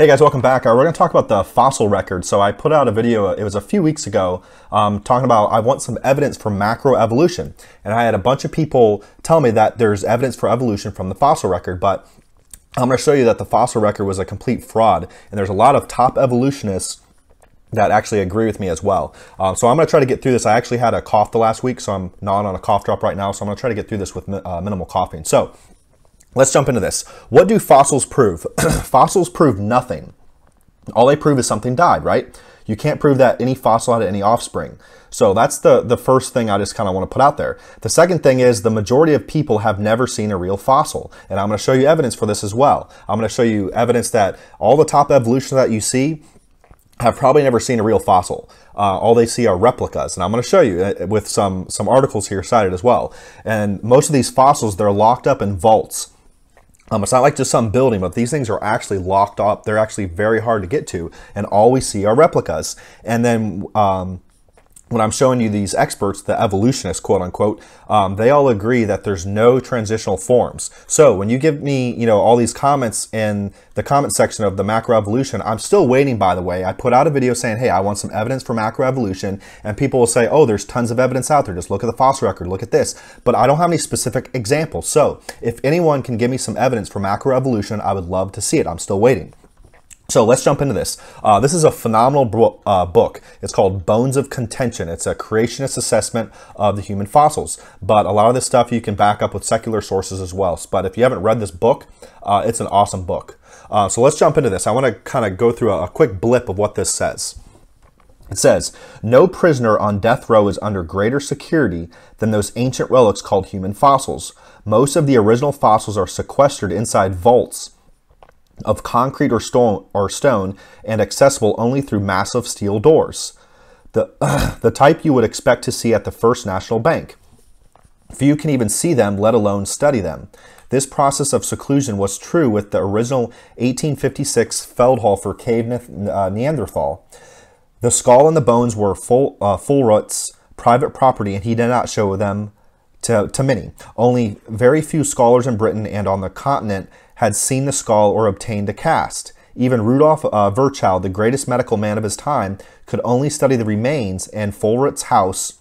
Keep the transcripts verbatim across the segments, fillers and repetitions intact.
Hey guys, welcome back. Uh, we're going to talk about the fossil record. So I put out a video, it was a few weeks ago, um, talking about I want some evidence for macroevolution. And I had a bunch of people tell me that there's evidence for evolution from the fossil record, but I'm going to show you that the fossil record was a complete fraud. And there's a lot of top evolutionists that actually agree with me as well. Uh, so I'm going to try to get through this. I actually had a cough the last week, so I'm not on a cough drop right now. So I'm going to try to get through this with uh, minimal coughing. So let's jump into this. What do fossils prove? Fossils prove nothing. All they prove is something died, right? You can't prove that any fossil had any offspring. So that's the, the first thing I just kind of want to put out there. The second thing is the majority of people have never seen a real fossil. And I'm going to show you evidence for this as well. I'm going to show you evidence that all the top evolutionists that you see have probably never seen a real fossil. Uh, all they see are replicas. And I'm going to show you with some, some articles here cited as well. And most of these fossils, they're locked up in vaults. Um, it's not like just some building, but these things are actually locked up. They're actually very hard to get to, and all we see are replicas. And then um, when I'm showing you these experts, the evolutionists, quote unquote, um, they all agree that there's no transitional forms. So when you give me, you know, all these comments in the comment section of the macroevolution, I'm still waiting, by the way. I put out a video saying, hey, I want some evidence for macroevolution, and people will say, oh, there's tons of evidence out there. Just look at the fossil record, look at this. But I don't have any specific examples. So if anyone can give me some evidence for macroevolution, I would love to see it. I'm still waiting. So let's jump into this. Uh, this is a phenomenal bro uh, book. It's called Bones of Contention. It's a creationist assessment of the human fossils. But a lot of this stuff you can back up with secular sources as well. But if you haven't read this book, uh, it's an awesome book. Uh, so let's jump into this. I want to kind of go through a, a quick blip of what this says. It says, no prisoner on death row is under greater security than those ancient relics called human fossils. Most of the original fossils are sequestered inside vaults of concrete or stone or stone and accessible only through massive steel doors, the uh, the type you would expect to see at the First National Bank. Few can even see them, let alone study them. This process of seclusion was true with the original eighteen fifty-six Feldhofer Cave uh, Neanderthal. The skull and the bones were full uh, Fuhlrott's private property, and he did not show them to, to many. Only very few scholars in Britain and on the continent had seen the skull or obtained a cast. Even Rudolf uh, Virchow, the greatest medical man of his time, could only study the remains in Fuhlrott's house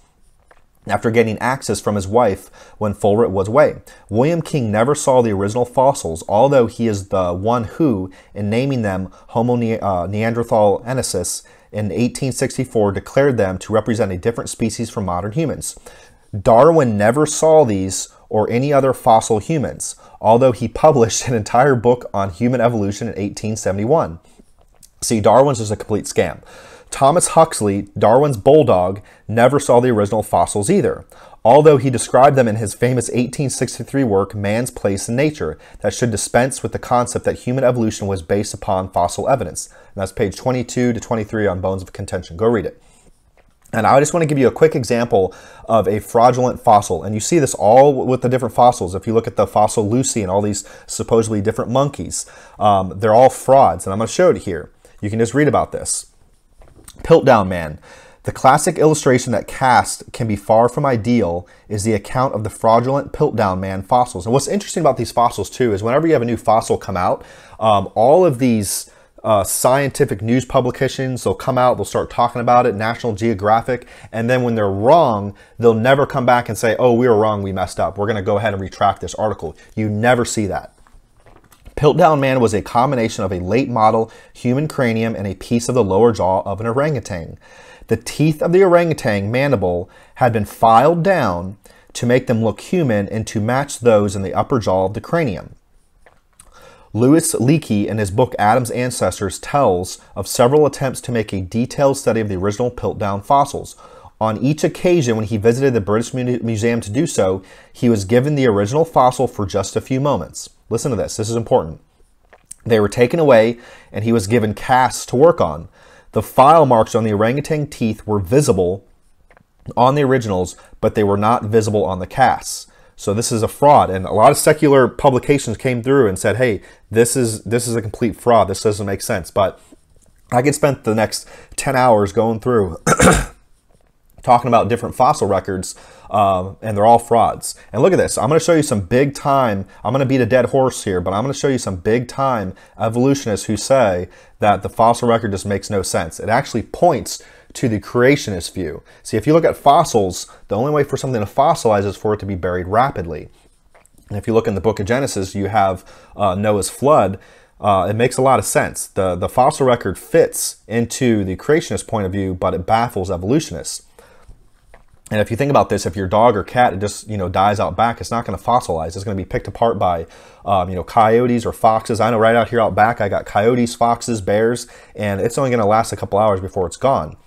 after getting access from his wife when Fuhlrott was away. William King never saw the original fossils, although he is the one who, in naming them Homo ne uh, Neanderthalensis in eighteen sixty-four, declared them to represent a different species from modern humans. Darwin never saw these or any other fossil humans, although he published an entire book on human evolution in eighteen seventy-one. See, Darwin's is a complete scam. Thomas Huxley, Darwin's bulldog, never saw the original fossils either, although he described them in his famous eighteen sixty-three work, Man's Place in Nature, that should dispense with the concept that human evolution was based upon fossil evidence. And that's page twenty-two to twenty-three on Bones of Contention. Go read it. And I just want to give you a quick example of a fraudulent fossil. And you see this all with the different fossils. If you look at the fossil Lucy and all these supposedly different monkeys, um, they're all frauds. And I'm going to show it here. You can just read about this. Piltdown Man. The classic illustration that cast can be far from ideal is the account of the fraudulent Piltdown Man fossils. And what's interesting about these fossils, too, is whenever you have a new fossil come out, um, all of these Uh, scientific news publications, they'll come out, they'll start talking about it, National Geographic, and then when they're wrong, they'll never come back and say, oh, we were wrong, we messed up, we're going to go ahead and retract this article. You never see that. Piltdown Man was a combination of a late model human cranium and a piece of the lower jaw of an orangutan. The teeth of the orangutan mandible had been filed down to make them look human and to match those in the upper jaw of the cranium. Lewis Leakey, in his book Adam's Ancestors, tells of several attempts to make a detailed study of the original Piltdown fossils. On each occasion when he visited the British Museum to do so, he was given the original fossil for just a few moments. Listen to this. This is important. They were taken away, and he was given casts to work on. The file marks on the orangutan teeth were visible on the originals, but they were not visible on the casts. So this is a fraud, and a lot of secular publications came through and said, hey, this is this is a complete fraud. This doesn't make sense. But I could spend the next ten hours going through talking about different fossil records, um, and they're all frauds. And look at this. I'm going to show you some big time, I'm going to beat a dead horse here, but I'm going to show you some big time evolutionists who say that the fossil record just makes no sense. It actually points to the creationist view. See, if you look at fossils, the only way for something to fossilize is for it to be buried rapidly. And if you look in the book of Genesis, you have uh, Noah's flood. Uh, it makes a lot of sense. The, the fossil record fits into the creationist point of view, but it baffles evolutionists. And if you think about this, if your dog or cat, it just, you know, dies out back, it's not going to fossilize. It's going to be picked apart by, um, you know, coyotes or foxes. I know right out here out back, I got coyotes, foxes, bears, and it's only going to last a couple hours before it's gone.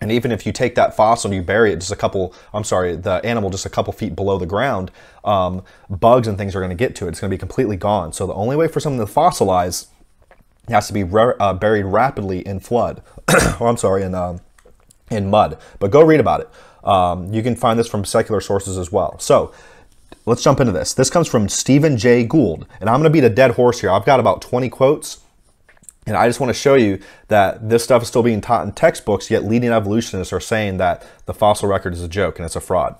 And even if you take that fossil and you bury it just a couple, I'm sorry, the animal just a couple feet below the ground, um, bugs and things are going to get to it. It's going to be completely gone. So the only way for something to fossilize has to be re uh, buried rapidly in flood, or I'm sorry, in, um, in mud. But go read about it. Um, you can find this from secular sources as well. So let's jump into this. This comes from Stephen Jay Gould. And I'm going to beat a dead horse here. I've got about twenty quotes. And I just want to show you that this stuff is still being taught in textbooks, yet leading evolutionists are saying that the fossil record is a joke and it's a fraud.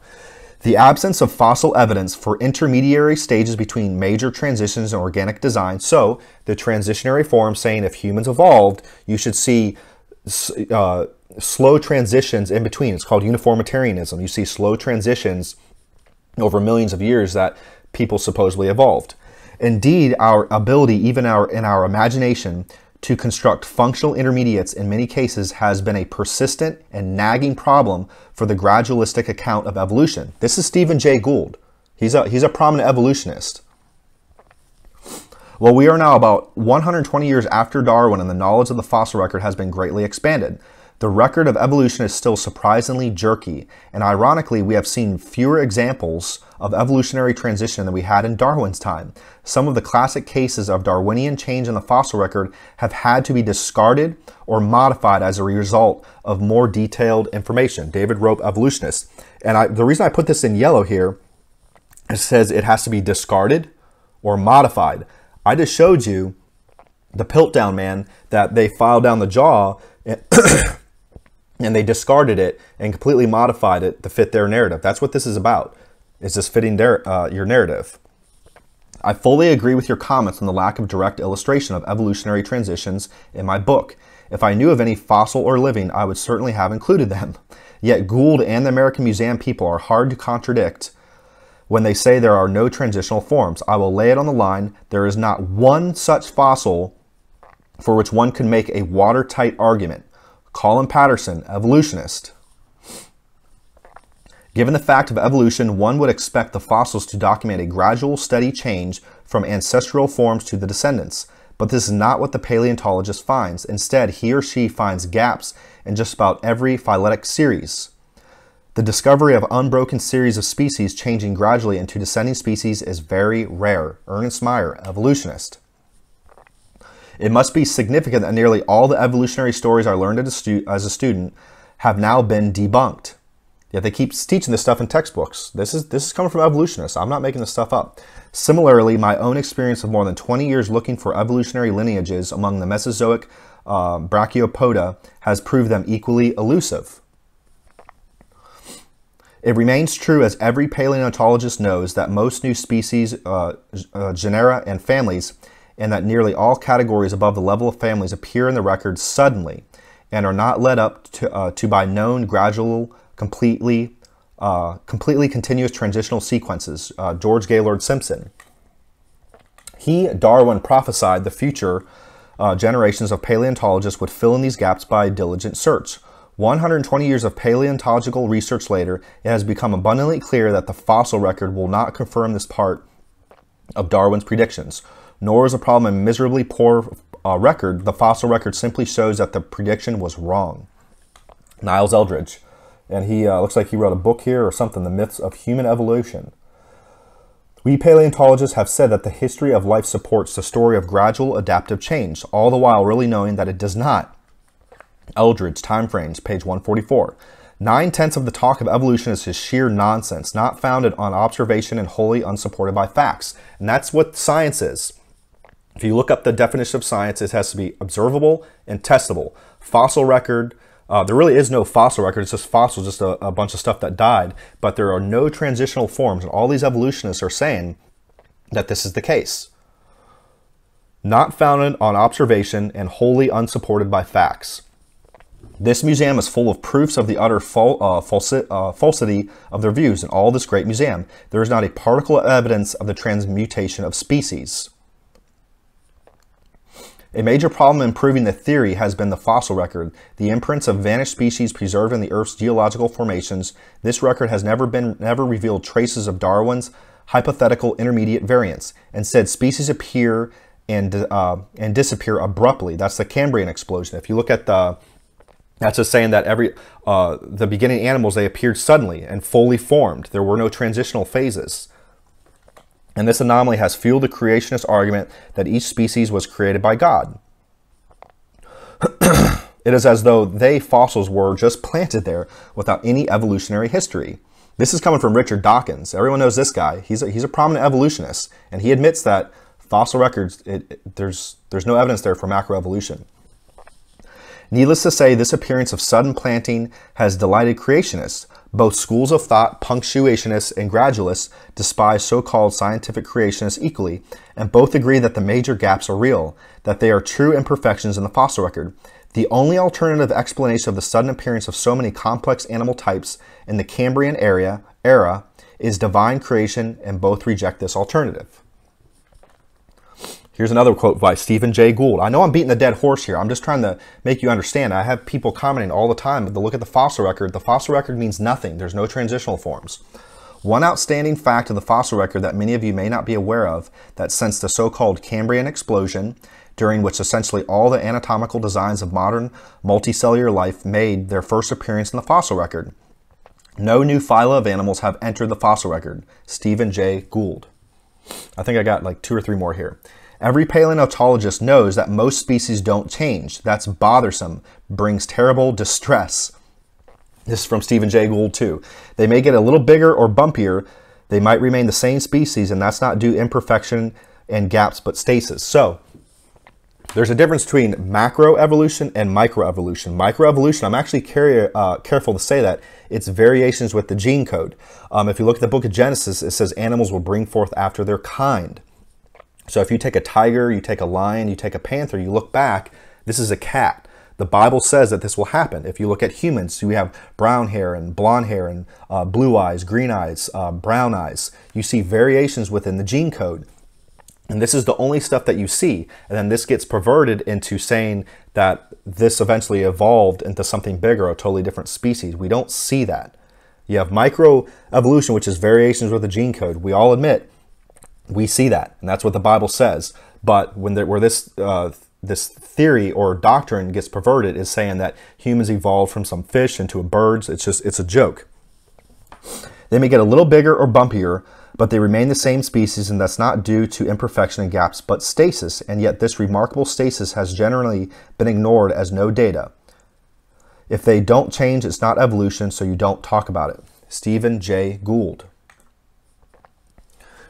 The absence of fossil evidence for intermediary stages between major transitions in organic design. So the transitionary form saying if humans evolved, you should see uh, slow transitions in between. It's called uniformitarianism. You see slow transitions over millions of years that people supposedly evolved. Indeed, our ability, even our in our imagination, to construct functional intermediates in many cases has been a persistent and nagging problem for the gradualistic account of evolution. This is Stephen Jay Gould. He's a, he's a prominent evolutionist. Well, we are now about one hundred twenty years after Darwin, and the knowledge of the fossil record has been greatly expanded. The record of evolution is still surprisingly jerky, and ironically, we have seen fewer examples of evolutionary transition than we had in Darwin's time. Some of the classic cases of Darwinian change in the fossil record have had to be discarded or modified as a result of more detailed information. David Rope, evolutionist. And I, the reason I put this in yellow here, it says it has to be discarded or modified. I just showed you the Piltdown Man that they filed down the jaw and and they discarded it and completely modified it to fit their narrative. That's what this is about. It's just fitting their, uh, your narrative. I fully agree with your comments on the lack of direct illustration of evolutionary transitions in my book. If I knew of any fossil or living, I would certainly have included them. Yet Gould and the American Museum people are hard to contradict when they say there are no transitional forms. I will lay it on the line. There is not one such fossil for which one could make a watertight argument. Colin Patterson, evolutionist. Given the fact of evolution, one would expect the fossils to document a gradual, steady change from ancestral forms to the descendants. But this is not what the paleontologist finds. Instead, he or she finds gaps in just about every phyletic series. The discovery of unbroken series of species changing gradually into descending species is very rare. Ernst Mayr, evolutionist. It must be significant that nearly all the evolutionary stories I learned as a student have now been debunked. Yet they keep teaching this stuff in textbooks. This is, this is coming from evolutionists. I'm not making this stuff up. Similarly, my own experience of more than twenty years looking for evolutionary lineages among the Mesozoic uh, Brachiopoda has proved them equally elusive. It remains true, as every paleontologist knows, that most new species, uh, uh, genera, and families, and that nearly all categories above the level of families appear in the record suddenly and are not led up to, uh, to by known, gradual, completely uh, completely continuous transitional sequences. Uh, George Gaylord Simpson. He, Darwin, prophesied the future uh, generations of paleontologists would fill in these gaps by diligent search. one hundred twenty years of paleontological research later, it has become abundantly clear that the fossil record will not confirm this part of Darwin's predictions. Nor is the problem a miserably poor uh, record. The fossil record simply shows that the prediction was wrong. Niles Eldredge, and he uh, looks like he wrote a book here or something, The Myths of Human Evolution. We paleontologists have said that the history of life supports the story of gradual adaptive change, all the while really knowing that it does not. Eldredge, Timeframes, page one forty-four. Nine-tenths of the talk of evolution is sheer nonsense, not founded on observation and wholly unsupported by facts. And that's what science is. If you look up the definition of science, it has to be observable and testable. Fossil record, Uh, there really is no fossil record. It's just fossils, just a, a bunch of stuff that died. But there are no transitional forms. And all these evolutionists are saying that this is the case. Not founded on observation and wholly unsupported by facts. This museum is full of proofs of the utter fal uh, falsi uh, falsity of their views. In all this great museum, there is not a particle of evidence of the transmutation of species. A major problem in proving the theory has been the fossil record, the imprints of vanished species preserved in the Earth's geological formations. This record has never been never revealed traces of Darwin's hypothetical intermediate variants. Instead, species appear and uh, and disappear abruptly. That's the Cambrian explosion. If you look at the That's just saying that every uh, the beginning animals, they appeared suddenly and fully formed. There were no transitional phases. And this anomaly has fueled the creationist argument that each species was created by God. It is as though they, fossils, were just planted there without any evolutionary history. This is coming from Richard Dawkins. Everyone knows this guy. He's a, he's a prominent evolutionist. And he admits that fossil records, it, it, there's, there's no evidence there for macroevolution. Needless to say, this appearance of sudden planting has delighted creationists. Both schools of thought, punctuationists and gradualists, despise so-called scientific creationists equally, and both agree that the major gaps are real, that they are true imperfections in the fossil record. The only alternative explanation of the sudden appearance of so many complex animal types in the Cambrian era, era is divine creation, and both reject this alternative. Here's another quote by Stephen Jay Gould. I know I'm beating the dead horse here. I'm just trying to make you understand. I have people commenting all the time, but they look at the fossil record. The fossil record means nothing. There's no transitional forms. One outstanding fact of the fossil record that many of you may not be aware of, that since the so-called Cambrian explosion, during which essentially all the anatomical designs of modern multicellular life made their first appearance in the fossil record, no new phyla of animals have entered the fossil record. Stephen Jay Gould. I think I got like two or three more here. Every paleontologist knows that most species don't change. That's bothersome, brings terrible distress. This is from Stephen Jay Gould too. They may get a little bigger or bumpier. They might remain the same species, and that's not due imperfection and gaps, but stasis. So there's a difference between macroevolution and microevolution. Microevolution, I'm actually care uh, careful to say that, it's variations with the gene code. Um, if you look at the book of Genesis, it says animals will bring forth after their kind. So if you take a tiger, you take a lion, you take a panther, you look back, this is a cat. The Bible says that this will happen. If you look at humans, we have brown hair and blonde hair and uh, blue eyes, green eyes, uh, brown eyes. You see variations within the gene code. And this is the only stuff that you see. And then this gets perverted into saying that this eventually evolved into something bigger, a totally different species. We don't see that. You have microevolution, which is variations with the gene code. We all admit we see that, and that's what the Bible says. But when there, where this uh, this theory or doctrine gets perverted is saying that humans evolved from some fish into a birds. It's just, it's a joke. They may get a little bigger or bumpier, but they remain the same species, and that's not due to imperfection and gaps, but stasis. And yet this remarkable stasis has generally been ignored as no data. If they don't change, it's not evolution, so you don't talk about it. Stephen Jay Gould.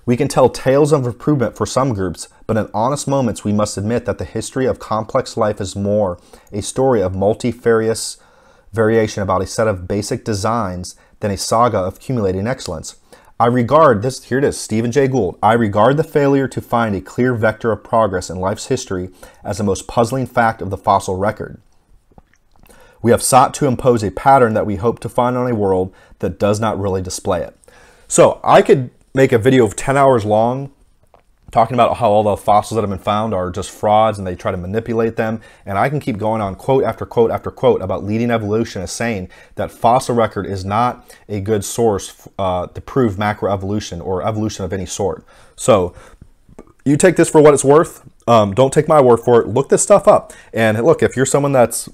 We can tell tales of improvement for some groups, but in honest moments we must admit that the history of complex life is more a story of multifarious variation about a set of basic designs than a saga of accumulating excellence. I regard this, here it is, Stephen Jay Gould, I regard the failure to find a clear vector of progress in life's history as the most puzzling fact of the fossil record. We have sought to impose a pattern that we hope to find on a world that does not really display it. So I could make a video of ten hours long talking about how all the fossils that have been found are just frauds and they try to manipulate them. And I can keep going on quote after quote after quote about leading evolutionists saying that fossil record is not a good source uh, to prove macroevolution or evolution of any sort. So you take this for what it's worth. Um, don't take my word for it. Look this stuff up. And look, if you're someone that's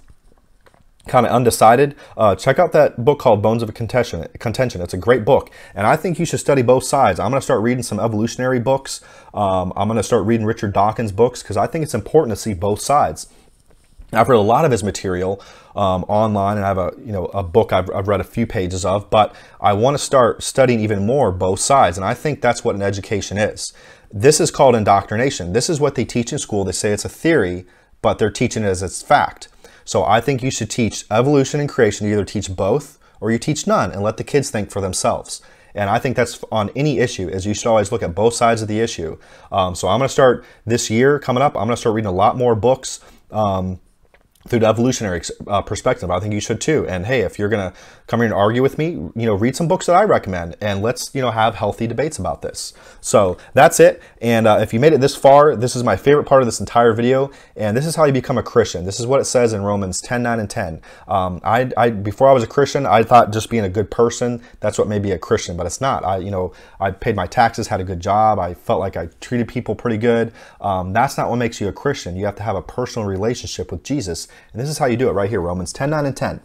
kind of undecided, uh, check out that book called Bones of Contention. Contention. It's a great book, and I think you should study both sides. I'm going to start reading some evolutionary books. Um, I'm going to start reading Richard Dawkins' books because I think it's important to see both sides. I've read a lot of his material um, online, and I have a you know a book I've, I've read a few pages of, but I want to start studying even more both sides, and I think that's what an education is. This is called indoctrination. This is what they teach in school. They say it's a theory, but they're teaching it as it's fact. So I think you should teach evolution and creation. You either teach both or you teach none and let the kids think for themselves. And I think that's on any issue, is you should always look at both sides of the issue. Um, so I'm going to start this year coming up. I'm going to start reading a lot more books um, through the evolutionary uh, perspective. I think you should too. And hey, if you're going to come here and argue with me, you know, read some books that I recommend, and let's, you know, have healthy debates about this. So that's it. And uh, if you made it this far, this is my favorite part of this entire video. And this is how you become a Christian. This is what it says in Romans ten, nine and ten. Um, I, I, before I was a Christian, I thought just being a good person, that's what made me a Christian, but it's not. I, you know, I paid my taxes, had a good job. I felt like I treated people pretty good. Um, that's not what makes you a Christian. You have to have a personal relationship with Jesus. And this is how you do it right here. Romans ten, nine and ten.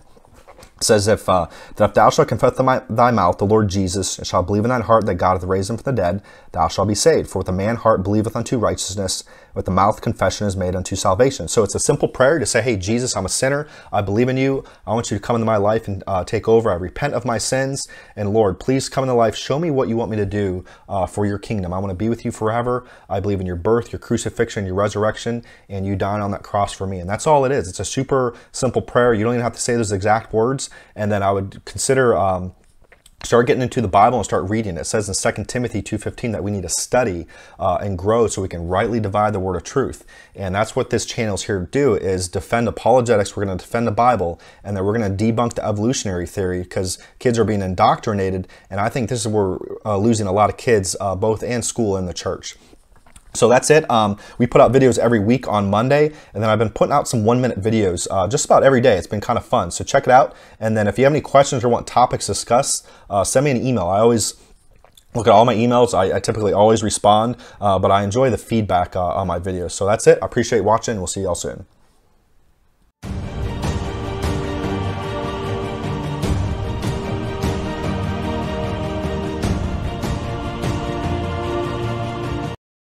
It says, if, uh, that if thou shalt confess with thy mouth the Lord Jesus, and shalt believe in thine heart that God hath raised him from the dead, thou shalt be saved. For with the man heart believeth unto righteousness, with the mouth confession is made unto salvation. So it's a simple prayer to say, hey, Jesus, I'm a sinner. I believe in you. I want you to come into my life and uh, take over. I repent of my sins. And Lord, please come into life. Show me what you want me to do uh, for your kingdom. I want to be with you forever. I believe in your birth, your crucifixion, your resurrection, and you dying on that cross for me. And that's all it is. It's a super simple prayer. You don't even have to say those exact words. And then I would consider, um, start getting into the Bible and start reading. It says in Second Timothy two fifteen that we need to study uh, and grow so we can rightly divide the word of truth. And that's what this channel is here to do, is defend apologetics. We're going to defend the Bible, and then we're going to debunk the evolutionary theory, because kids are being indoctrinated. And I think this is where we're uh, losing a lot of kids, uh, both in school and the church. So that's it. Um, we put out videos every week on Monday, and then I've been putting out some one-minute videos uh, just about every day. It's been kind of fun, so check it out. And then if you have any questions or want topics discussed, uh, send me an email. I always look at all my emails. I, I typically always respond, uh, but I enjoy the feedback uh, on my videos. So that's it. I appreciate watching. We'll see y'all soon.